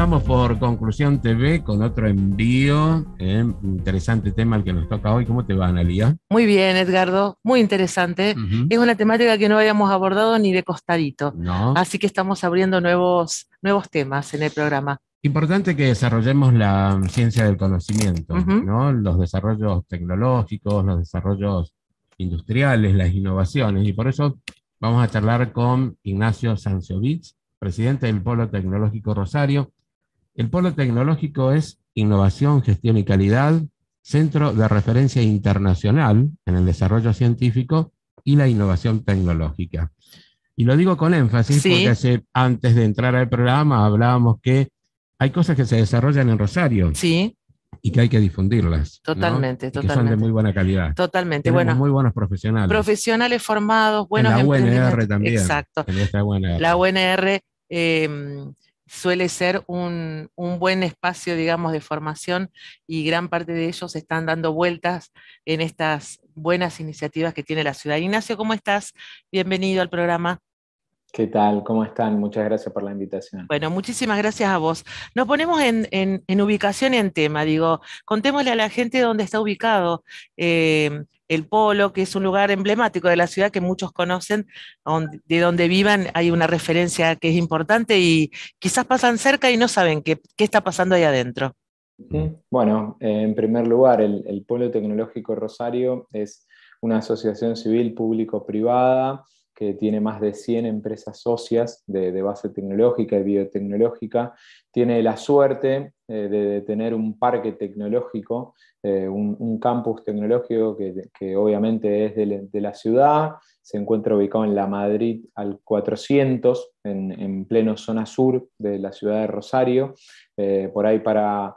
estamos por Conclusión TV con otro envío, interesante tema el que nos toca hoy. ¿Cómo te va, Analía? Muy bien, Edgardo, muy interesante. Es una temática que no habíamos abordado ni de costadito, no. Así que estamos abriendo nuevos temas en el programa. Importante que desarrollemos la ciencia del conocimiento, ¿no? Los desarrollos tecnológicos, los desarrollos industriales, las innovaciones, y por eso vamos a charlar con Ignacio Sanziovitz, presidente del Polo Tecnológico Rosario. El Polo Tecnológico es innovación, gestión y calidad, centro de referencia internacional en el desarrollo científico y la innovación tecnológica. Y lo digo con énfasis porque antes de entrar al programa hablábamos que hay cosas que se desarrollan en Rosario y que hay que difundirlas. Totalmente, ¿no? Totalmente. Que son de muy buena calidad. Totalmente. Tenemos muy buenos profesionales. Profesionales formados, buenos emprendedores. En la UNR también. Exacto. En esta UNR. La UNR suele ser un buen espacio, digamos, de formación, y gran parte de ellos están dando vueltas en estas buenas iniciativas que tiene la ciudad. Ignacio, ¿cómo estás? Bienvenido al programa. ¿Qué tal? ¿Cómo están? Muchas gracias por la invitación. Bueno, muchísimas gracias a vos. Nos ponemos en ubicación y en tema. Digo, contémosle a la gente dónde está ubicado el Polo, que es un lugar emblemático de la ciudad que muchos conocen, de donde vivan hay una referencia que es importante y quizás pasan cerca y no saben qué está pasando ahí adentro. Bueno, en primer lugar, el Polo Tecnológico Rosario es una asociación civil público-privada que tiene más de 100 empresas socias de base tecnológica y biotecnológica. Tiene la suerte de tener un parque tecnológico, un campus tecnológico que obviamente es de la ciudad. Se encuentra ubicado en la Madrid al 400, en pleno zona sur de la ciudad de Rosario. Por ahí para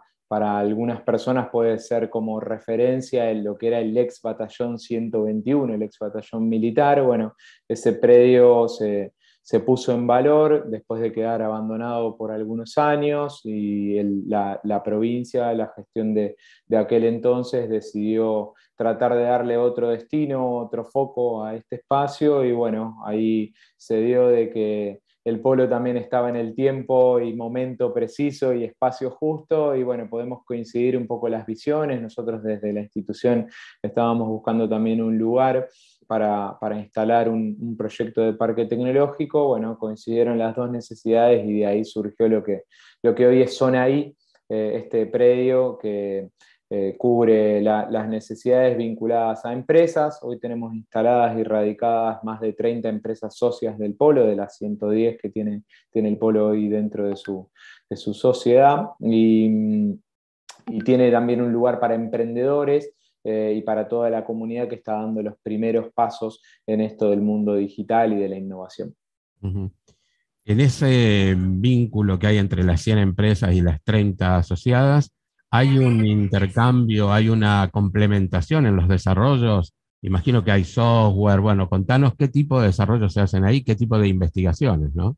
algunas personas puede ser como referencia en lo que era el ex batallón 121, el ex batallón militar. Bueno, ese predio se puso en valor después de quedar abandonado por algunos años, y la provincia, la gestión de aquel entonces decidió tratar de darle otro destino, otro foco a este espacio, y bueno, ahí se dio de que el Polo también estaba en el tiempo y momento preciso y espacio justo, y bueno, podemos coincidir un poco las visiones. Nosotros desde la institución estábamos buscando también un lugar para instalar un proyecto de parque tecnológico. Bueno, coincidieron las dos necesidades y de ahí surgió lo que hoy es Zonaí, este predio que cubre las necesidades vinculadas a empresas. Hoy tenemos instaladas y radicadas más de 30 empresas socias del Polo, de las 110 que tiene el Polo hoy dentro de su sociedad, y tiene también un lugar para emprendedores y para toda la comunidad que está dando los primeros pasos en esto del mundo digital y de la innovación. En ese vínculo que hay entre las 100 empresas y las 30 asociadas, ¿hay un intercambio, hay una complementación en los desarrollos? Imagino que hay software. Bueno, contanos qué tipo de desarrollos se hacen ahí, qué tipo de investigaciones, ¿no?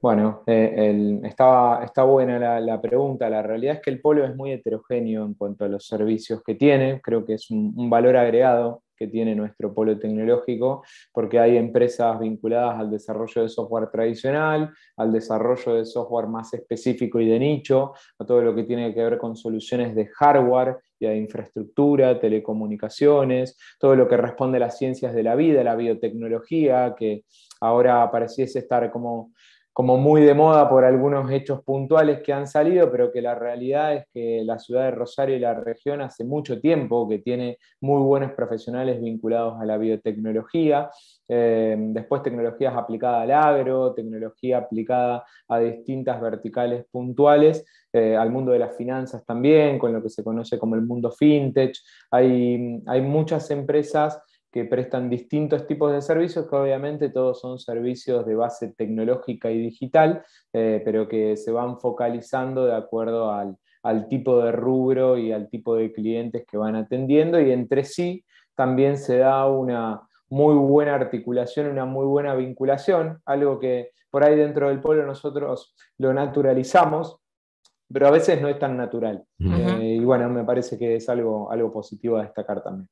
Bueno, está buena la pregunta. La realidad es que el Polo es muy heterogéneo en cuanto a los servicios que tiene. Creo que es un valor agregado que tiene nuestro Polo Tecnológico, porque hay empresas vinculadas al desarrollo de software tradicional, al desarrollo de software más específico y de nicho, a todo lo que tiene que ver con soluciones de hardware y de infraestructura, telecomunicaciones, todo lo que responde a las ciencias de la vida, la biotecnología, que ahora pareciese estar como muy de moda por algunos hechos puntuales que han salido, pero que la realidad es que la ciudad de Rosario y la región hace mucho tiempo que tiene muy buenos profesionales vinculados a la biotecnología, después tecnologías aplicadas al agro, tecnología aplicada a distintas verticales puntuales, al mundo de las finanzas también, con lo que se conoce como el mundo fintech. Hay muchas empresas que prestan distintos tipos de servicios, que obviamente todos son servicios de base tecnológica y digital, pero que se van focalizando de acuerdo al tipo de rubro y al tipo de clientes que van atendiendo, y entre sí también se da una muy buena articulación, una muy buena vinculación, algo que por ahí dentro del Polo nosotros lo naturalizamos, pero a veces no es tan natural. Y bueno, me parece que es algo positivo a destacar también.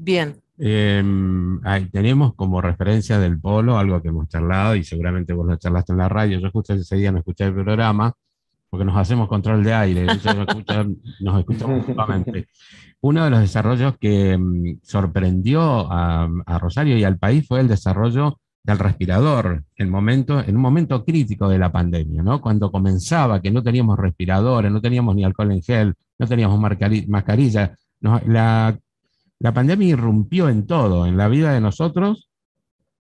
Bien. Tenemos como referencia del polo algo que hemos charlado y seguramente vos lo charlaste en la radio. Yo justo ese día no escuché el programa porque nos hacemos control de aire, nos escuchamos justamente. Uno de los desarrollos que sorprendió a Rosario y al país fue el desarrollo del respirador en un momento crítico de la pandemia, ¿no? Cuando comenzaba, que no teníamos respiradores, no teníamos ni alcohol en gel, no teníamos mascarilla. La pandemia irrumpió en todo, en la vida de nosotros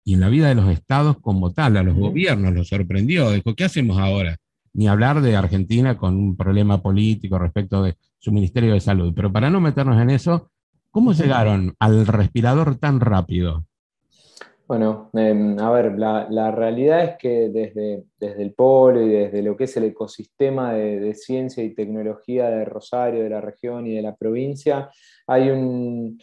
y en la vida de los estados como tal. A los gobiernos los sorprendió, dijo, ¿qué hacemos ahora? Ni hablar de Argentina con un problema político respecto de su Ministerio de Salud. Pero para no meternos en eso, ¿cómo llegaron al respirador tan rápido? Bueno, a ver, la realidad es que desde el polo y desde lo que es el ecosistema de ciencia y tecnología de Rosario, de la región y de la provincia, hay un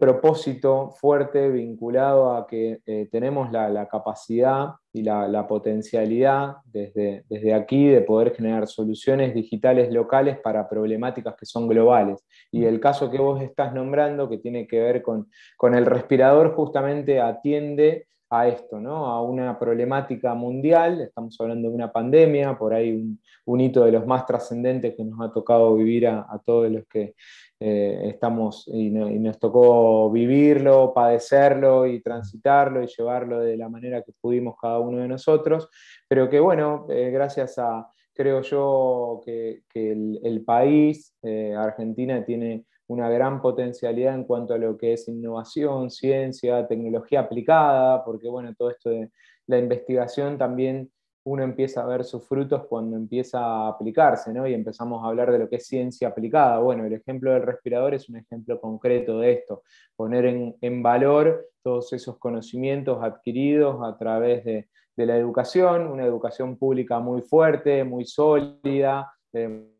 propósito fuerte vinculado a que tenemos la capacidad y la potencialidad desde aquí de poder generar soluciones digitales locales para problemáticas que son globales. Y el caso que vos estás nombrando, que tiene que ver con el respirador, justamente atiende a esto, ¿no? A una problemática mundial. Estamos hablando de una pandemia, por ahí un hito de los más trascendentes que nos ha tocado vivir a todos los que estamos y nos tocó vivirlo, padecerlo y transitarlo y llevarlo de la manera que pudimos cada uno de nosotros, pero que bueno, gracias a, creo yo, que el país, Argentina, tiene una gran potencialidad en cuanto a lo que es innovación, ciencia, tecnología aplicada, porque bueno, todo esto de la investigación también uno empieza a ver sus frutos cuando empieza a aplicarse, ¿no? Y empezamos a hablar de lo que es ciencia aplicada. Bueno, el ejemplo del respirador es un ejemplo concreto de esto, poner en valor todos esos conocimientos adquiridos a través de la educación, una educación pública muy fuerte, muy sólida,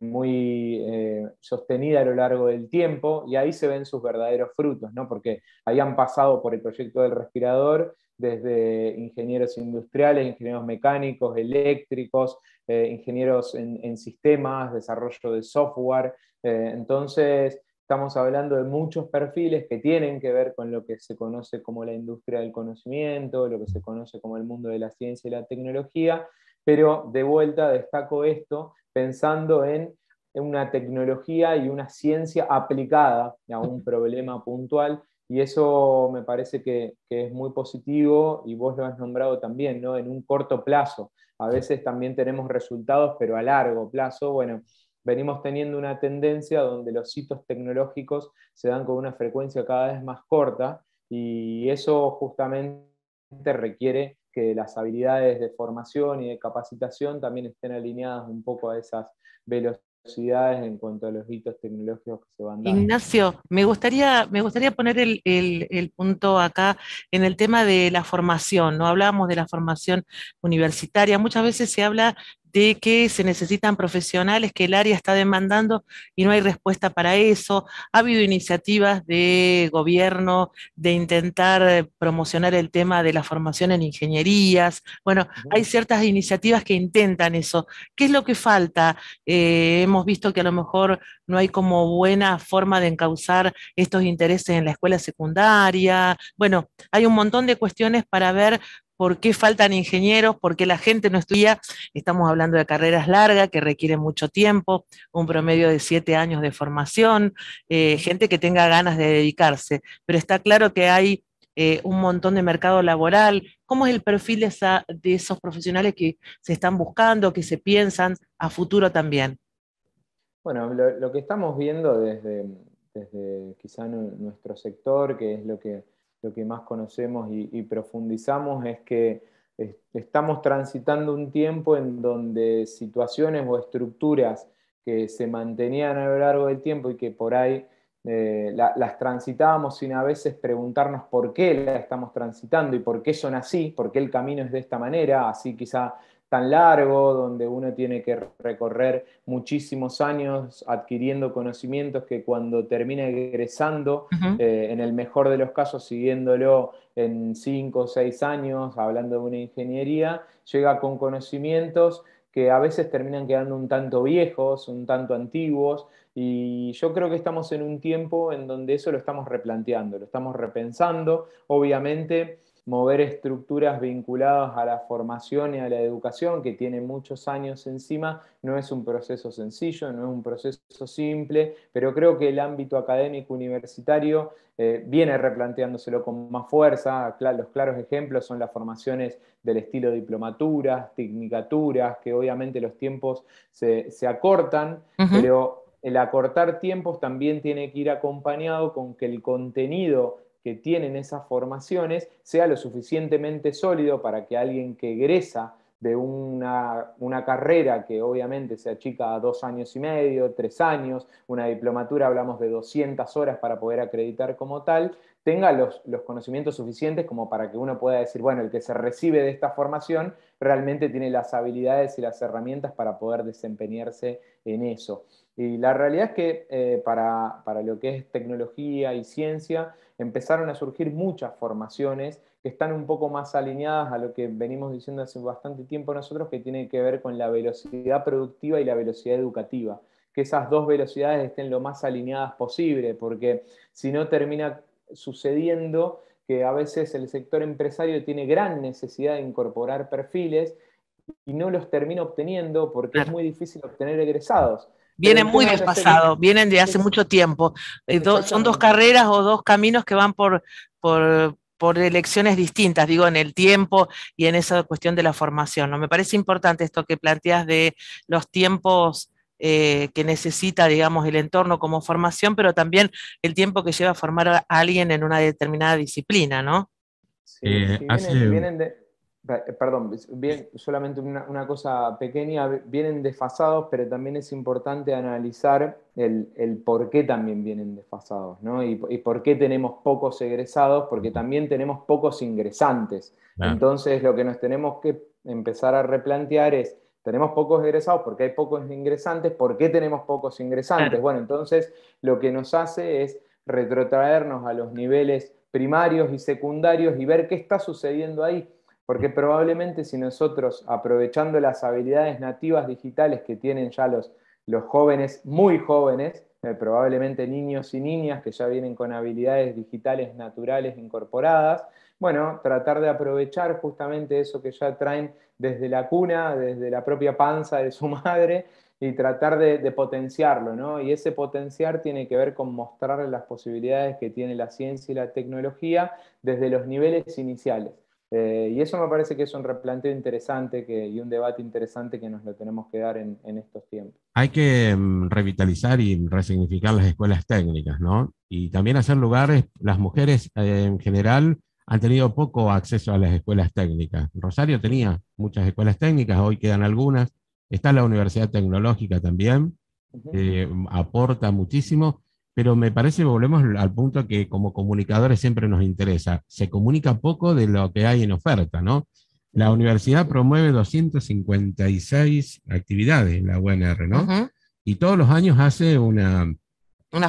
muy sostenida a lo largo del tiempo, y ahí se ven sus verdaderos frutos, ¿no? Porque ahí han pasado por el proyecto del respirador desde ingenieros industriales, ingenieros mecánicos, eléctricos, ingenieros en sistemas, desarrollo de software. Entonces estamos hablando de muchos perfiles que tienen que ver con lo que se conoce como la industria del conocimiento, lo que se conoce como el mundo de la ciencia y la tecnología, pero de vuelta destaco esto pensando en una tecnología y una ciencia aplicada a un problema puntual. Y eso me parece que es muy positivo, y vos lo has nombrado también, ¿no? En un corto plazo. A veces también tenemos resultados, pero a largo plazo, bueno, venimos teniendo una tendencia donde los hitos tecnológicos se dan con una frecuencia cada vez más corta, y eso justamente requiere que las habilidades de formación y de capacitación también estén alineadas un poco a esas velocidades en cuanto a los hitos tecnológicos que se van dando. Ignacio, me gustaría poner el punto acá en el tema de la formación, ¿no? Hablábamos de la formación universitaria, muchas veces se habla de que se necesitan profesionales, que el área está demandando y no hay respuesta para eso. Ha habido iniciativas de gobierno de intentar promocionar el tema de la formación en ingenierías. Bueno, hay ciertas iniciativas que intentan eso. ¿Qué es lo que falta? Hemos visto que a lo mejor no hay como buena forma de encauzar estos intereses en la escuela secundaria. Bueno, hay un montón de cuestiones para ver. ¿Por qué faltan ingenieros? ¿Por qué la gente no estudia? Estamos hablando de carreras largas que requieren mucho tiempo, un promedio de 7 años de formación, gente que tenga ganas de dedicarse. Pero está claro que hay un montón de mercado laboral. ¿Cómo es el perfil de esos profesionales que se están buscando, que se piensan a futuro también? Bueno, lo que estamos viendo desde quizá nuestro sector, que es lo que más conocemos y profundizamos, es que estamos transitando un tiempo en donde situaciones o estructuras que se mantenían a lo largo del tiempo y que por ahí las transitábamos sin a veces preguntarnos por qué las estamos transitando y por qué son así, por qué el camino es de esta manera, así quizá tan largo, donde uno tiene que recorrer muchísimos años adquiriendo conocimientos que cuando termina egresando, en el mejor de los casos siguiéndolo en 5 o 6 años, hablando de una ingeniería, llega con conocimientos que a veces terminan quedando un tanto viejos, un tanto antiguos, Y yo creo que estamos en un tiempo en donde eso lo estamos replanteando, lo estamos repensando. Obviamente, mover estructuras vinculadas a la formación y a la educación, que tiene muchos años encima, no es un proceso sencillo, no es un proceso simple, pero creo que el ámbito académico universitario viene replanteándoselo con más fuerza. Los claros ejemplos son las formaciones del estilo diplomaturas, tecnicaturas, que obviamente los tiempos se acortan, pero el acortar tiempos también tiene que ir acompañado con que el contenido que tienen esas formaciones sea lo suficientemente sólido para que alguien que egresa de una carrera que obviamente se achica a 2 años y medio, 3 años, una diplomatura hablamos de 200 horas para poder acreditar como tal, tenga los conocimientos suficientes como para que uno pueda decir, bueno, el que se recibe de esta formación realmente tiene las habilidades y las herramientas para poder desempeñarse en eso. Y la realidad es que para lo que es tecnología y ciencia empezaron a surgir muchas formaciones que están un poco más alineadas a lo que venimos diciendo hace bastante tiempo nosotros, que tiene que ver con la velocidad productiva y la velocidad educativa. Que esas dos velocidades estén lo más alineadas posible, porque si no termina sucediendo que a veces el sector empresario tiene gran necesidad de incorporar perfiles y no los termina obteniendo porque es muy difícil obtener egresados. Vienen muy del pasado, vienen de hace mucho tiempo. Son dos carreras o dos caminos que van por elecciones distintas, digo, en el tiempo y en esa cuestión de la formación, ¿no? Me parece importante esto que planteas de los tiempos que necesita, digamos, el entorno como formación, pero también el tiempo que lleva a formar a alguien en una determinada disciplina, ¿no? Sí, solamente una cosa pequeña, vienen desfasados, pero también es importante analizar el por qué también vienen desfasados, ¿no? Y por qué tenemos pocos egresados, porque también tenemos pocos ingresantes. Ah. Entonces lo que nos tenemos que empezar a replantear es, tenemos pocos egresados porque hay pocos ingresantes, ¿por qué tenemos pocos ingresantes? Ah. Bueno, entonces lo que nos hace es retrotraernos a los niveles primarios y secundarios y ver qué está sucediendo ahí. Porque probablemente si nosotros, aprovechando las habilidades nativas digitales que tienen ya los jóvenes, muy jóvenes, probablemente niños y niñas que ya vienen con habilidades digitales naturales incorporadas, bueno, tratar de aprovechar justamente eso que ya traen desde la cuna, desde la propia panza de su madre, y tratar de potenciarlo, ¿no? Y ese potenciar tiene que ver con mostrarle las posibilidades que tiene la ciencia y la tecnología desde los niveles iniciales. Y eso me parece que es un replanteo interesante y un debate interesante que nos lo tenemos que dar en estos tiempos. Hay que revitalizar y resignificar las escuelas técnicas, ¿no? Y también hacer lugares, las mujeres en general han tenido poco acceso a las escuelas técnicas. Rosario tenía muchas escuelas técnicas, hoy quedan algunas. Está la Universidad Tecnológica también, aporta muchísimo. Pero me parece, volvemos al punto que como comunicadores siempre nos interesa, se comunica poco de lo que hay en oferta, ¿no? La universidad promueve 256 actividades, la UNR, ¿no? Uh-huh. Y todos los años hace una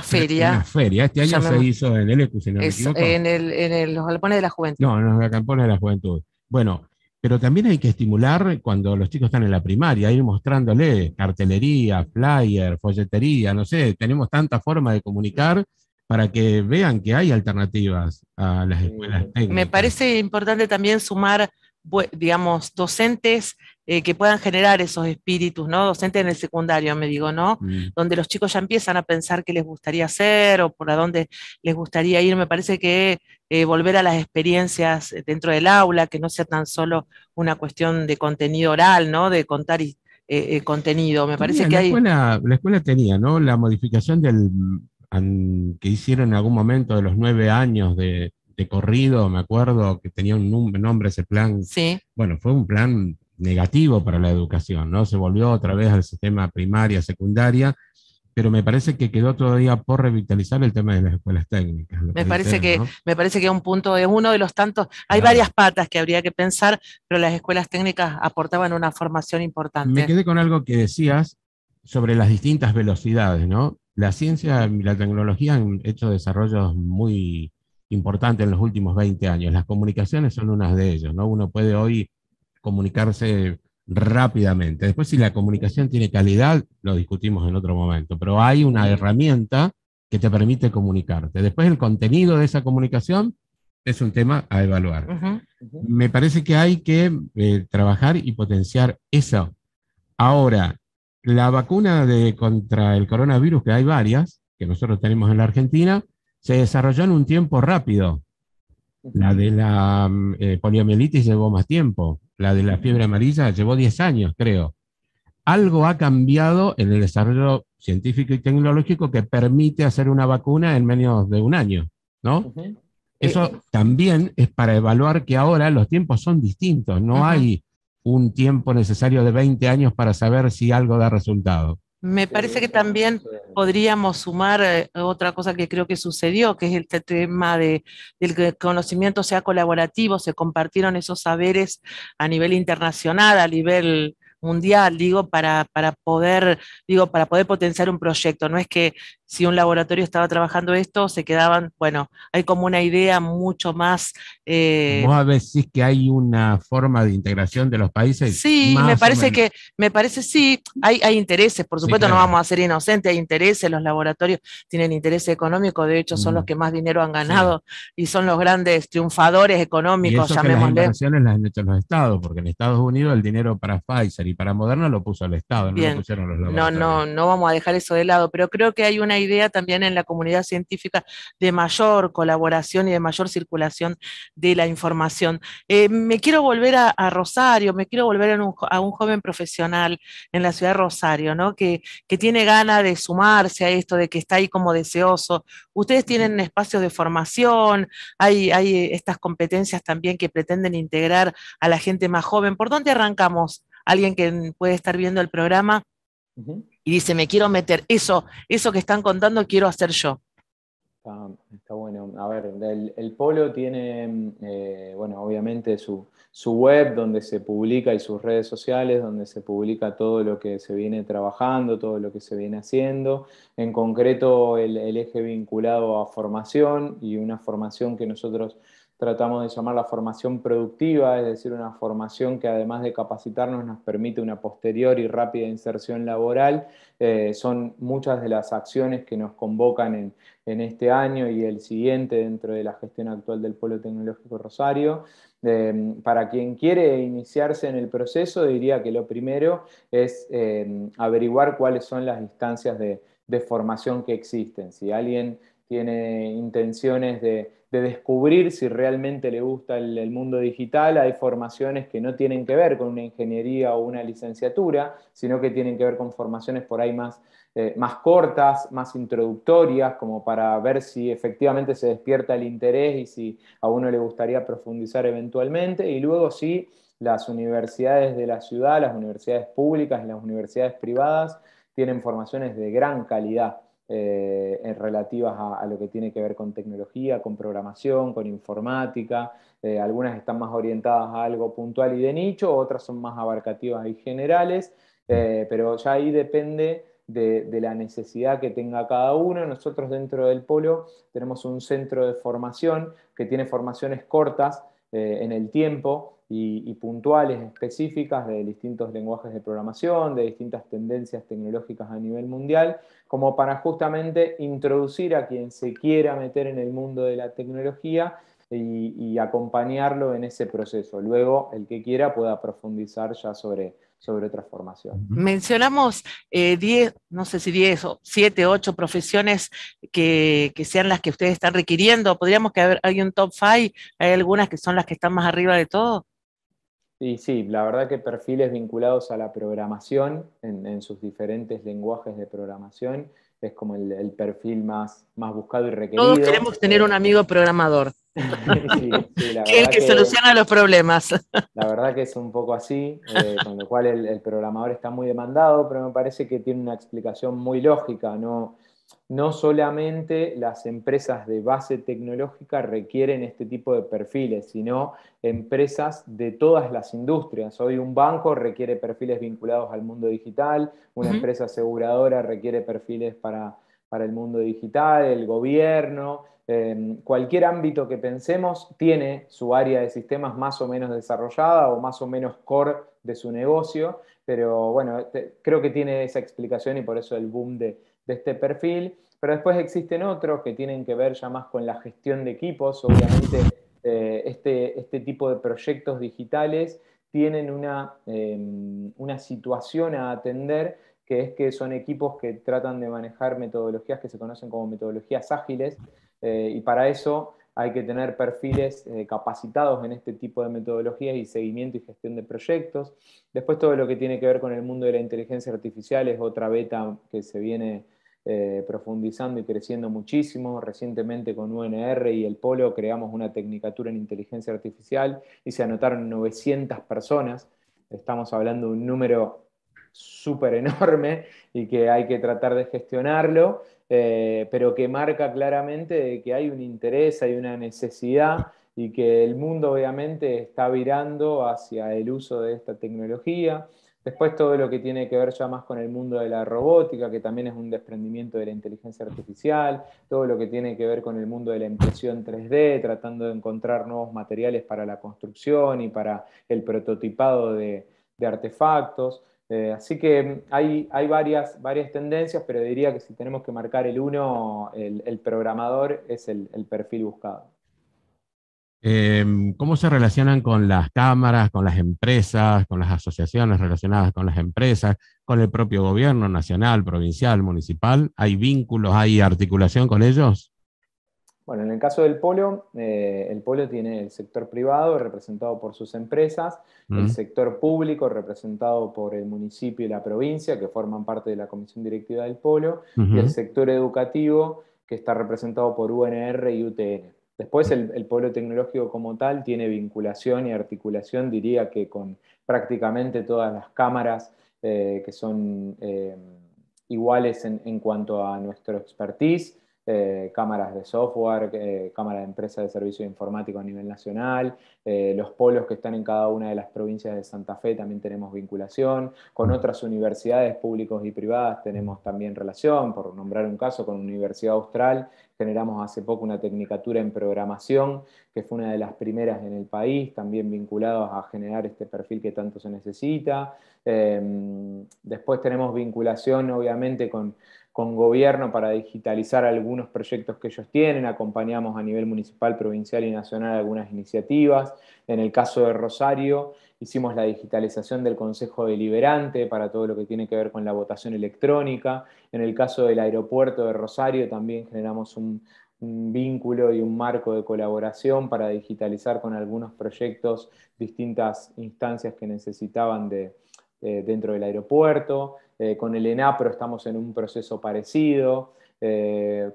feria. Una feria, este año se hizo en el ECU, si no me equivoco. En los Galpones de la Juventud. No, en los Galpones de la Juventud. Bueno, pero también hay que estimular cuando los chicos están en la primaria, ir mostrándole cartelería, flyer, folletería, no sé, tenemos tanta forma de comunicar para que vean que hay alternativas a las escuelas técnicas. Me parece importante también sumar, digamos, docentes que puedan generar esos espíritus, ¿no? Docentes en el secundario, me digo, ¿no? Donde los chicos ya empiezan a pensar qué les gustaría hacer o por a dónde les gustaría ir. Me parece que volver a las experiencias dentro del aula, que no sea tan solo una cuestión de contenido oral, ¿no? De contar contenido. Me parece que la escuela tenía, ¿no? La modificación que hicieron en algún momento de los 9 años de corrido, me acuerdo que tenía un nombre ese plan. Sí. Bueno, fue un plan negativo para la educación, ¿no? Se volvió otra vez al sistema primaria, secundaria, pero me parece que quedó todavía por revitalizar el tema de las escuelas técnicas. Me parece que un punto es uno de los tantos, hay varias patas que habría que pensar, pero las escuelas técnicas aportaban una formación importante. Me quedé con algo que decías sobre las distintas velocidades, ¿no? La ciencia y la tecnología han hecho desarrollos muy importantes en los últimos 20 años. Las comunicaciones son unas de ellos, ¿no? Uno puede hoy comunicarse rápidamente. Después, si la comunicación tiene calidad, lo discutimos en otro momento, pero hay una herramienta que te permite comunicarte. Después, el contenido de esa comunicación es un tema a evaluar. Me parece que hay que trabajar y potenciar eso. Ahora, la vacuna contra el coronavirus, que hay varias, que nosotros tenemos en la Argentina, se desarrolló en un tiempo rápido. La de la poliomielitis llevó más tiempo. La de la fiebre amarilla llevó 10 años, creo. Algo ha cambiado en el desarrollo científico y tecnológico que permite hacer una vacuna en menos de un año, ¿no? Eso también es para evaluar que ahora los tiempos son distintos. No hay un tiempo necesario de 20 años para saber si algo da resultado. Me parece que también podríamos sumar otra cosa que creo que sucedió, que es este tema del que el conocimiento sea colaborativo, se compartieron esos saberes a nivel internacional, a nivel mundial, digo, para poder potenciar un proyecto. No es que si un laboratorio estaba trabajando esto, se quedaban, bueno, hay como una idea mucho más... ¿Vos a veces que hay una forma de integración de los países? Sí, me parece sí, hay intereses, por supuesto, sí, claro. No vamos a ser inocentes, hay intereses, los laboratorios tienen interés económico, de hecho son los que más dinero han ganado, y son los grandes triunfadores económicos, llamémosle. Las inversiones las han hecho los estados, porque en Estados Unidos el dinero para Pfizer y para Moderna lo puso el estado, no lo pusieron los laboratorios. No vamos a dejar eso de lado, pero creo que hay una idea también en la comunidad científica de mayor colaboración y de mayor circulación de la información. Me quiero volver a Rosario, me quiero volver a un joven profesional en la ciudad de Rosario, ¿no? que tiene ganas de sumarse a esto, de que está ahí como deseoso. Ustedes tienen espacios de formación, hay estas competencias también que pretenden integrar a la gente más joven. ¿Por dónde arrancamos? Alguien que puede estar viendo el programa y dice, me quiero meter, eso que están contando quiero hacer yo. Está bueno. A ver, el Polo tiene, bueno, obviamente su web donde se publica y sus redes sociales, donde se publica todo lo que se viene trabajando, todo lo que se viene haciendo. En concreto, el eje vinculado a formación, y una formación que nosotros tratamos de llamar la formación productiva, es decir, una formación que además de capacitarnos nos permite una posterior y rápida inserción laboral. Son muchas de las acciones que nos convocan en este año y el siguiente dentro de la gestión actual del Polo Tecnológico Rosario. Para quien quiere iniciarse en el proceso, diría que lo primero es averiguar cuáles son las instancias de formación que existen. Si alguien tiene intenciones de descubrir si realmente le gusta el mundo digital, hay formaciones que no tienen que ver con una ingeniería o una licenciatura, sino que tienen que ver con formaciones por ahí más cortas, más introductorias, como para ver si efectivamente se despierta el interés y si a uno le gustaría profundizar eventualmente. Y luego sí, las universidades de la ciudad, las universidades públicas y las universidades privadas tienen formaciones de gran calidad. Relativas a lo que tiene que ver con tecnología, con programación, con informática. Algunas están más orientadas a algo puntual y de nicho, otras son más abarcativas y generales, pero ya ahí depende de la necesidad que tenga cada uno. Nosotros dentro del Polo tenemos un centro de formación que tiene formaciones cortas en el tiempo, y puntuales, específicas, de distintos lenguajes de programación, de distintas tendencias tecnológicas a nivel mundial, como para justamente introducir a quien se quiera meter en el mundo de la tecnología y acompañarlo en ese proceso. Luego, el que quiera pueda profundizar ya sobre otra formación. Mencionamos 10, no sé si 10 o 7, 8 profesiones que sean las que ustedes están requiriendo. ¿Podríamos que hay un top 5? ¿Hay algunas que son las que están más arriba de todo? Y sí, la verdad que perfiles vinculados a la programación, en sus diferentes lenguajes de programación, es como el perfil más buscado y requerido. Todos queremos tener un amigo programador. Sí, el que soluciona los problemas. La verdad que es un poco así, con lo cual el programador está muy demandado, pero me parece que tiene una explicación muy lógica. No solamente las empresas de base tecnológica requieren este tipo de perfiles, sino empresas de todas las industrias. Hoy un banco requiere perfiles vinculados al mundo digital, una empresa aseguradora requiere perfiles para el mundo digital, el gobierno, cualquier ámbito que pensemos tiene su área de sistemas más o menos desarrollada o más o menos core de su negocio, pero bueno, creo que tiene esa explicación y por eso el boom de este perfil. Pero después existen otros que tienen que ver ya más con la gestión de equipos. Obviamente este tipo de proyectos digitales tienen una situación a atender, que es que son equipos que tratan de manejar metodologías que se conocen como metodologías ágiles, y para eso hay que tener perfiles capacitados en este tipo de metodologías y seguimiento y gestión de proyectos. Después todo lo que tiene que ver con el mundo de la inteligencia artificial es otra beta que se viene profundizando y creciendo muchísimo. Recientemente con UNR y el Polo creamos una tecnicatura en inteligencia artificial y se anotaron 900 personas. Estamos hablando de un número súper enorme y que hay que tratar de gestionarlo, pero que marca claramente de que hay un interés, hay una necesidad y que el mundo obviamente está virando hacia el uso de esta tecnología. Después todo lo que tiene que ver ya más con el mundo de la robótica, que también es un desprendimiento de la inteligencia artificial, todo lo que tiene que ver con el mundo de la impresión 3D, tratando de encontrar nuevos materiales para la construcción y para el prototipado de artefactos. Así que hay varias tendencias, pero diría que si tenemos que marcar el uno, el programador es el perfil buscado. ¿Cómo se relacionan con las cámaras, con las empresas, con las asociaciones relacionadas con las empresas, con el propio gobierno nacional, provincial, municipal? ¿Hay vínculos, hay articulación con ellos? Bueno, en el caso del Polo, el Polo tiene el sector privado representado por sus empresas, el sector público representado por el municipio y la provincia, que forman parte de la comisión directiva del Polo, y el sector educativo, que está representado por UNR y UTN. Después el Polo Tecnológico como tal tiene vinculación y articulación, diría que con prácticamente todas las cámaras que son iguales en cuanto a nuestro expertise. Cámaras de software, cámaras de empresas de servicio informático a nivel nacional, los polos que están en cada una de las provincias de Santa Fe también tenemos vinculación, con otras universidades públicas y privadas tenemos también relación, por nombrar un caso con Universidad Austral, generamos hace poco una tecnicatura en programación, que fue una de las primeras en el país, también vinculados a generar este perfil que tanto se necesita. Después tenemos vinculación obviamente con gobierno para digitalizar algunos proyectos que ellos tienen, acompañamos a nivel municipal, provincial y nacional algunas iniciativas. En el caso de Rosario, hicimos la digitalización del Consejo Deliberante para todo lo que tiene que ver con la votación electrónica. En el caso del aeropuerto de Rosario también generamos un vínculo y un marco de colaboración para digitalizar con algunos proyectos distintas instancias que necesitaban dentro del aeropuerto. Con el ENAPRO estamos en un proceso parecido,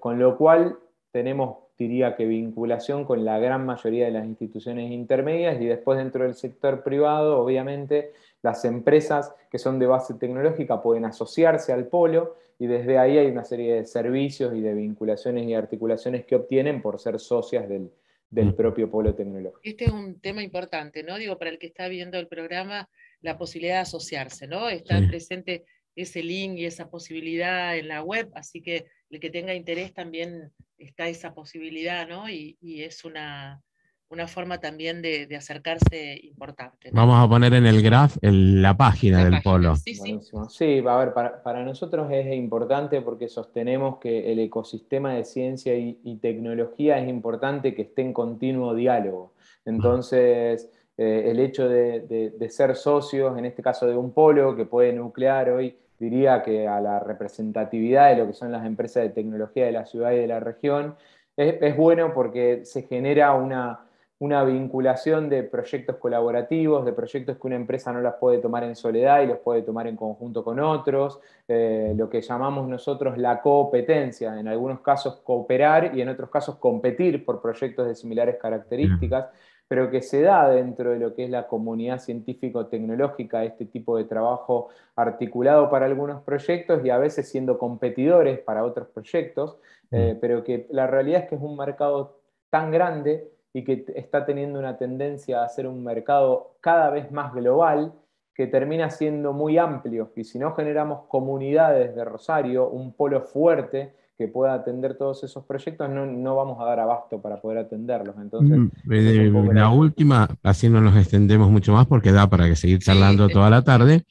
con lo cual tenemos, diría que vinculación con la gran mayoría de las instituciones intermedias y después dentro del sector privado, obviamente, las empresas que son de base tecnológica pueden asociarse al Polo y desde ahí hay una serie de servicios y de vinculaciones y articulaciones que obtienen por ser socias del propio Polo Tecnológico. Este es un tema importante, ¿no? Digo, para el que está viendo el programa, la posibilidad de asociarse, ¿no? Está presente ese link y esa posibilidad en la web, así que el que tenga interés también está esa posibilidad, ¿no? Y es una forma también de acercarse importante, ¿no? Vamos a poner en el graph la página del Polo. Sí, a ver, para nosotros es importante porque sostenemos que el ecosistema de ciencia y tecnología es importante que esté en continuo diálogo. Entonces, el hecho de ser socios, en este caso de un Polo, que puede nuclear hoy, diría que a la representatividad de lo que son las empresas de tecnología de la ciudad y de la región, es bueno porque se genera una vinculación de proyectos colaborativos, de proyectos que una empresa no las puede tomar en soledad y los puede tomar en conjunto con otros, lo que llamamos nosotros la competencia, en algunos casos cooperar y en otros casos competir por proyectos de similares características, pero que se da dentro de lo que es la comunidad científico-tecnológica, este tipo de trabajo articulado para algunos proyectos y a veces siendo competidores para otros proyectos, pero que la realidad es que es un mercado tan grande y que está teniendo una tendencia a ser un mercado cada vez más global, que termina siendo muy amplio, y si no generamos comunidades de Rosario, un polo fuerte, que pueda atender todos esos proyectos, no vamos a dar abasto para poder atenderlos. Entonces, la última, así no nos extendemos mucho más porque da para que seguir charlando toda la tarde.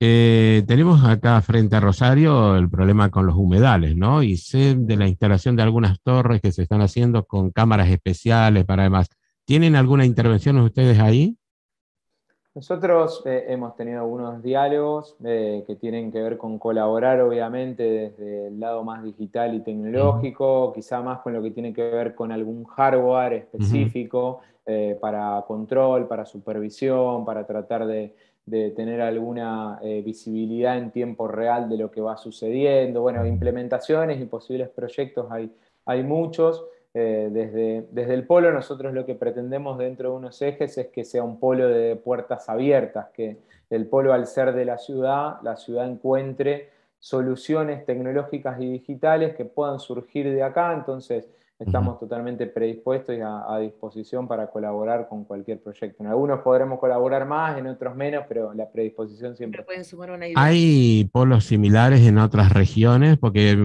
Tenemos acá frente a Rosario el problema con los humedales, ¿no? Y sé de la instalación de algunas torres que se están haciendo con cámaras especiales para demás. ¿Tienen alguna intervención ustedes ahí? Nosotros hemos tenido algunos diálogos que tienen que ver con colaborar, obviamente, desde el lado más digital y tecnológico, quizá más con lo que tiene que ver con algún hardware específico para control, para supervisión, para tratar de tener alguna visibilidad en tiempo real de lo que va sucediendo. Bueno, implementaciones y posibles proyectos hay muchos. Desde el polo nosotros lo que pretendemos dentro de unos ejes es que sea un polo de puertas abiertas, que el polo, al ser de la ciudad encuentre soluciones tecnológicas y digitales que puedan surgir de acá. Entonces estamos totalmente predispuestos y a disposición para colaborar con cualquier proyecto. En algunos podremos colaborar más, en otros menos, pero la predisposición siempre. Pueden sumar una idea. ¿Hay polos similares en otras regiones? Porque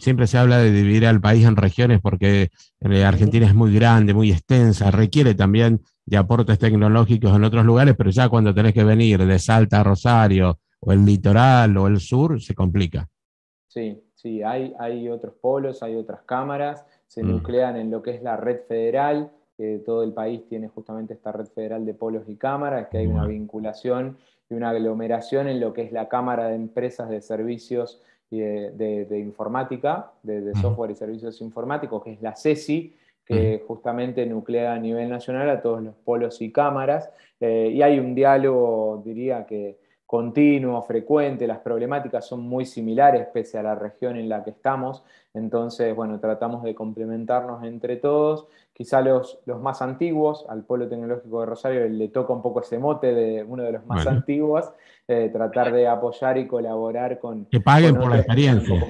siempre se habla de dividir al país en regiones, porque Argentina es muy grande, muy extensa, requiere también de aportes tecnológicos en otros lugares, pero ya cuando tenés que venir de Salta a Rosario, o el litoral, o el sur, se complica. Sí, hay otros polos, hay otras cámaras, se nuclean en lo que es la red federal, que todo el país tiene justamente esta red federal de polos y cámaras, que hay una vinculación y una aglomeración en lo que es la Cámara de Empresas de Servicios de Informática, de Software y Servicios Informáticos, que es la CESI, que justamente nuclea a nivel nacional a todos los polos y cámaras, y hay un diálogo, diría que continuo, frecuente, las problemáticas son muy similares pese a la región en la que estamos, entonces, bueno, tratamos de complementarnos entre todos, quizá los más antiguos, al Polo Tecnológico de Rosario le toca un poco ese mote de uno de los más antiguos, tratar de apoyar y colaborar con... Que paguen por la experiencia.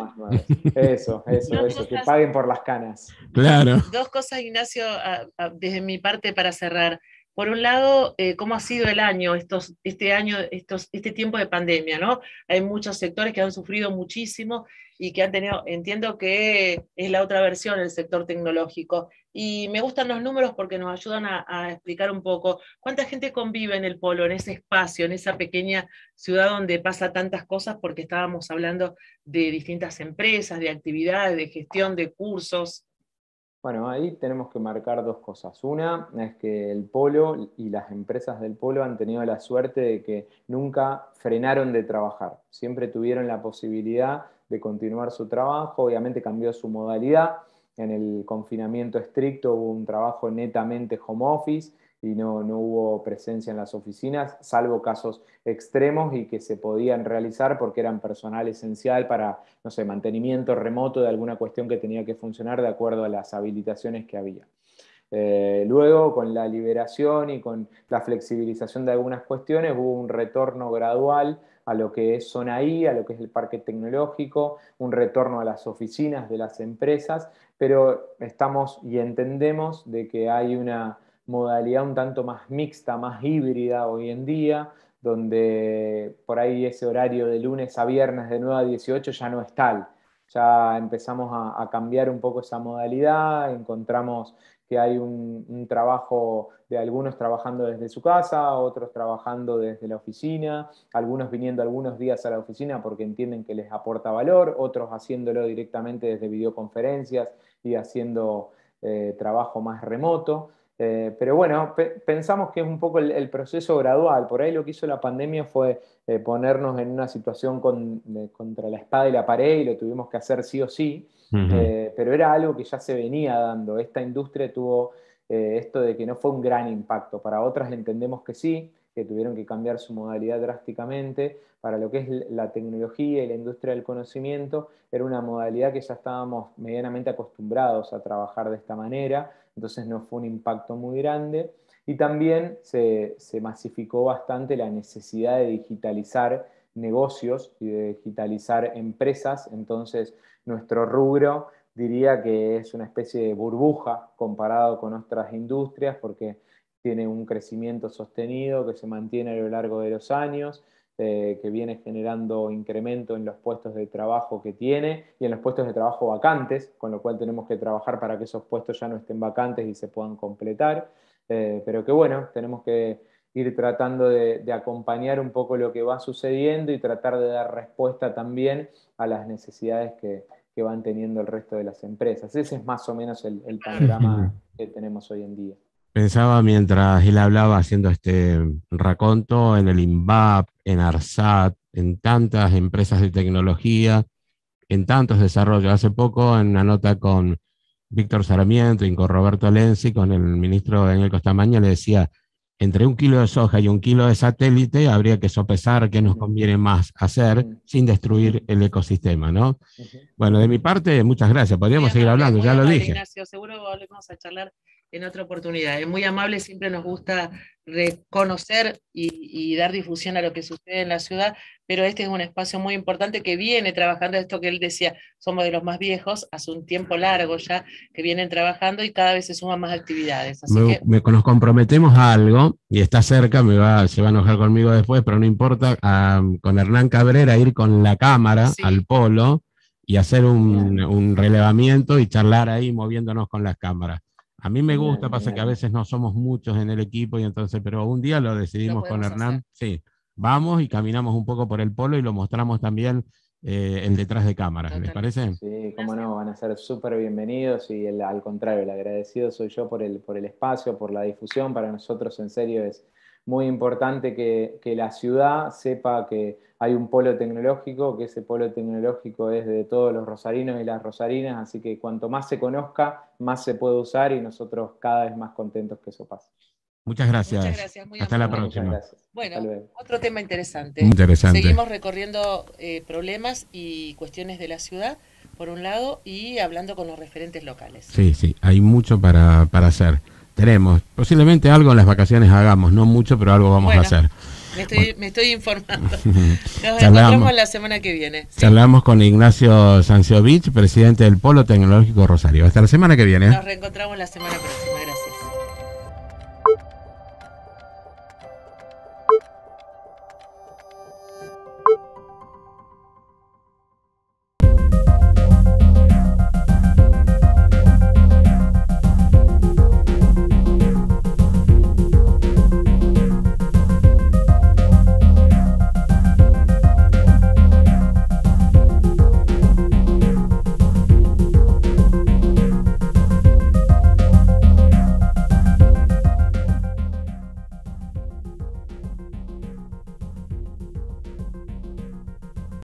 Eso, que paguen por las canas. Claro. Dos cosas, Ignacio, desde mi parte para cerrar. Por un lado, cómo ha sido el año, este tiempo de pandemia, ¿no? Hay muchos sectores que han sufrido muchísimo y que han tenido, entiendo que es la otra versión del sector tecnológico. Y me gustan los números porque nos ayudan a explicar un poco cuánta gente convive en el polo, en ese espacio, en esa pequeña ciudad donde pasa tantas cosas, porque estábamos hablando de distintas empresas, de actividades, de gestión, de cursos. Bueno, ahí tenemos que marcar dos cosas. Una es que el polo y las empresas del polo han tenido la suerte de que nunca frenaron de trabajar. Siempre tuvieron la posibilidad de continuar su trabajo. Obviamente cambió su modalidad. En el confinamiento estricto hubo un trabajo netamente home office y no hubo presencia en las oficinas, salvo casos extremos y que se podían realizar porque eran personal esencial para, no sé, mantenimiento remoto de alguna cuestión que tenía que funcionar de acuerdo a las habilitaciones que había. Luego, con la liberación y con la flexibilización de algunas cuestiones, hubo un retorno gradual a lo que es Zonaí, a lo que es el parque tecnológico, un retorno a las oficinas de las empresas, pero estamos y entendemos de que hay una modalidad un tanto más mixta, más híbrida hoy en día, donde por ahí ese horario de lunes a viernes de 9 a 18 ya no es tal. Ya empezamos a cambiar un poco esa modalidad, encontramos que hay un trabajo de algunos trabajando desde su casa, otros trabajando desde la oficina, algunos viniendo algunos días a la oficina porque entienden que les aporta valor, otros haciéndolo directamente desde videoconferencias y haciendo trabajo más remoto. Pero bueno, pensamos que es un poco el proceso gradual. Por ahí lo que hizo la pandemia fue ponernos en una situación contra la espada y la pared, y lo tuvimos que hacer sí o sí, pero era algo que ya se venía dando. Esta industria tuvo esto de que no fue un gran impacto. Para otras entendemos que sí, que tuvieron que cambiar su modalidad drásticamente. Para lo que es la tecnología y la industria del conocimiento, era una modalidad que ya estábamos medianamente acostumbrados a trabajar de esta manera, entonces no fue un impacto muy grande. Y también se masificó bastante la necesidad de digitalizar negocios y de digitalizar empresas, entonces nuestro rubro diría que es una especie de burbuja comparado con otras industrias, porque tiene un crecimiento sostenido que se mantiene a lo largo de los años, que viene generando incremento en los puestos de trabajo que tiene y en los puestos de trabajo vacantes, con lo cual tenemos que trabajar para que esos puestos ya no estén vacantes y se puedan completar, pero que bueno, tenemos que ir tratando de acompañar un poco lo que va sucediendo y tratar de dar respuesta también a las necesidades que van teniendo el resto de las empresas. Ese es más o menos el panorama que tenemos hoy en día. Pensaba mientras él hablaba haciendo este raconto en el INVAP, en ARSAT, en tantas empresas de tecnología, en tantos desarrollos. Hace poco en una nota con Víctor Sarmiento y con Roberto Lenzi, con el ministro Daniel Costamaña, le decía: entre 1 kilo de soja y 1 kilo de satélite habría que sopesar qué nos conviene más hacer sin destruir el ecosistema, ¿no? Bueno, de mi parte, muchas gracias. Podríamos seguir hablando, ya lo dije. Ignacio, seguro volvemos a charlar en otra oportunidad. Es muy amable, siempre nos gusta reconocer y dar difusión a lo que sucede en la ciudad, pero este es un espacio muy importante que viene trabajando esto que él decía, somos de los más viejos, hace un tiempo largo ya que vienen trabajando y cada vez se suman más actividades. Así que nos comprometemos a algo, y está cerca, se va a enojar conmigo después, pero no importa, con Hernán Cabrera ir con la cámara al polo y hacer un relevamiento y charlar ahí moviéndonos con las cámaras. A mí me gusta, pasa que a veces no somos muchos en el equipo, y entonces, pero un día lo decidimos con Hernán, sí, vamos y caminamos un poco por el polo y lo mostramos también el detrás de cámaras, ¿les parece? Sí, cómo no, van a ser súper bienvenidos y al contrario, el agradecido soy yo por el espacio, por la difusión. Para nosotros en serio es muy importante que la ciudad sepa que hay un polo tecnológico, que ese polo tecnológico es de todos los rosarinos y las rosarinas, así que cuanto más se conozca, más se puede usar y nosotros cada vez más contentos que eso pase. Muchas gracias. Muchas gracias. Hasta la próxima. Bueno, otro tema interesante. Seguimos recorriendo problemas y cuestiones de la ciudad, por un lado, y hablando con los referentes locales. Sí, hay mucho para hacer. Tenemos, posiblemente algo en las vacaciones hagamos, no mucho, pero algo vamos a hacer. Me estoy informando. Nos encontramos la semana que viene. Charlamos con Ignacio Sanziovitz, presidente del Polo Tecnológico Rosario. Hasta la semana que viene. Nos reencontramos la semana próxima.